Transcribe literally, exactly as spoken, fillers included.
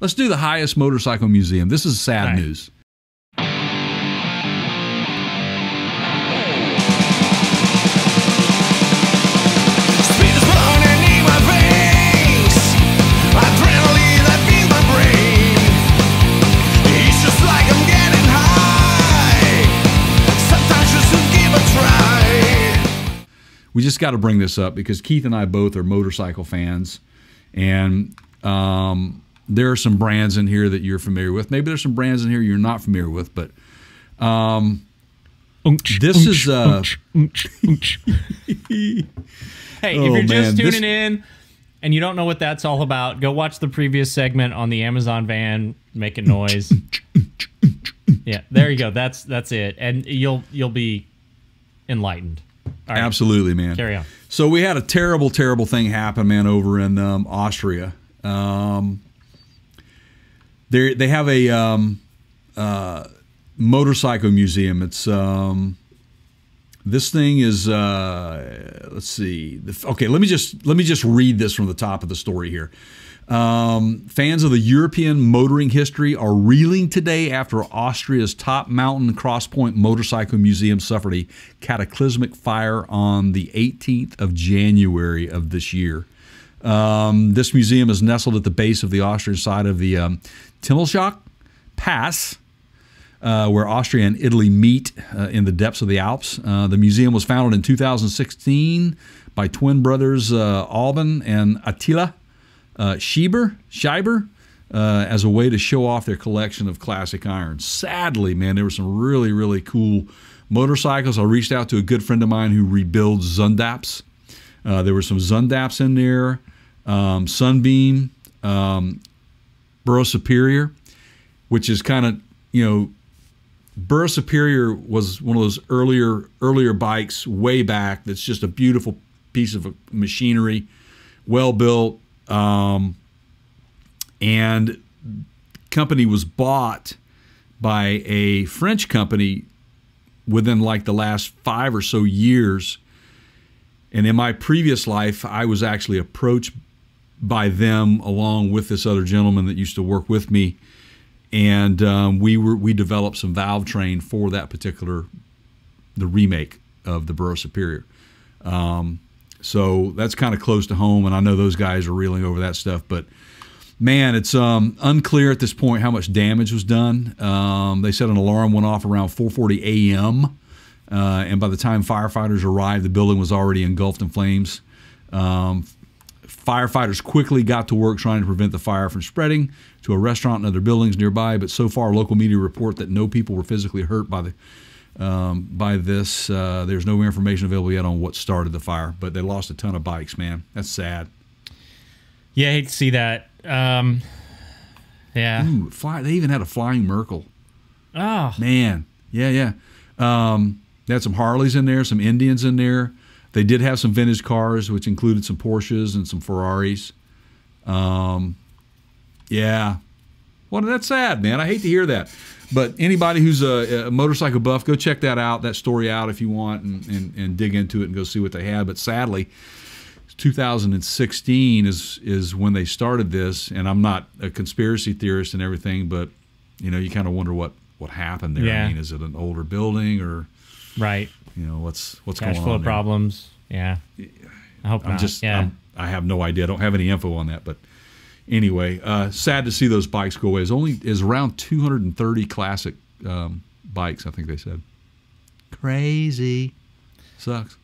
Let's do the highest motorcycle museum. This is sad right. news. We just got to bring this up because Keith and I both are motorcycle fans, and um, there are some brands in here that you're familiar with. Maybe there's some brands in here you're not familiar with, but um, unch, this unch, is. Uh, unch, unch, unch. Hey, oh, if you're just man, tuning this... in and you don't know what that's all about, go watch the previous segment on the Amazon van making noise. Unch, unch, unch, unch, yeah, there you go. That's that's it, and you'll you'll be enlightened. Right. Absolutely, man. Carry on. So we had a terrible, terrible thing happen, man, over in um, Austria. Um, they they have a um, uh, motorcycle museum. It's um, this thing is uh, let's see. Okay, let me just let me just read this from the top of the story here. Um, fans of the European motoring history are reeling today after Austria's Top Mountain Crosspoint Motorcycle Museum suffered a cataclysmic fire on the eighteenth of January of this year. Um, this museum is nestled at the base of the Austrian side of the um, Timmelsjoch Pass, uh, where Austria and Italy meet uh, in the depths of the Alps. Uh, the museum was founded in two thousand sixteen by twin brothers uh, Alban and Attila Uh, Schieber, Schieber uh, as a way to show off their collection of classic irons. Sadly, man, there were some really, really cool motorcycles. I reached out to a good friend of mine who rebuilds Zundapps. Uh, there were some Zundapps in there, um, Sunbeam, um, Brough Superior, which is kind of, you know, Brough Superior was one of those earlier, earlier bikes way back that's just a beautiful piece of machinery, well-built. Um, and company was bought by a French company within like the last five or so years. And in my previous life, I was actually approached by them along with this other gentleman that used to work with me. And um, we were, we developed some valve train for that particular, the remake of the Brough Superior. Um, So that's kind of close to home, and I know those guys are reeling over that stuff. But, man, it's um, unclear at this point how much damage was done. Um, they said an alarm went off around four forty A M, uh, and by the time firefighters arrived, the building was already engulfed in flames. Um, firefighters quickly got to work trying to prevent the fire from spreading to a restaurant and other buildings nearby, but so far local media report that no people were physically hurt by the Um, by this. Uh, there's no information available yet on what started the fire, but they lost a ton of bikes, man. That's sad. Yeah, I hate to see that. Um, yeah. Ooh, fly, they even had a Flying Merkel. Oh. Man. Yeah, yeah. Um, they had some Harleys in there, some Indians in there. They did have some vintage cars, which included some Porsches and some Ferraris. Um, yeah. Well, that's sad, man. I hate to hear that. But anybody who's a, a motorcycle buff, go check that out, that story out if you want, and, and, and dig into it and go see what they had. But sadly, two thousand sixteen is is when they started this, and I'm not a conspiracy theorist and everything, but you know, you kind of wonder what what happened there. Yeah. I mean, is it an older building or right? You know, what's what's Cash going flow on? Cash flow problems. Yeah. I hope I'm not. Just, yeah. I'm, I have no idea. I don't have any info on that, but. Anyway, uh, sad to see those bikes go away. It's only is around two hundred thirty classic um, bikes, I think they said. Crazy. Sucks.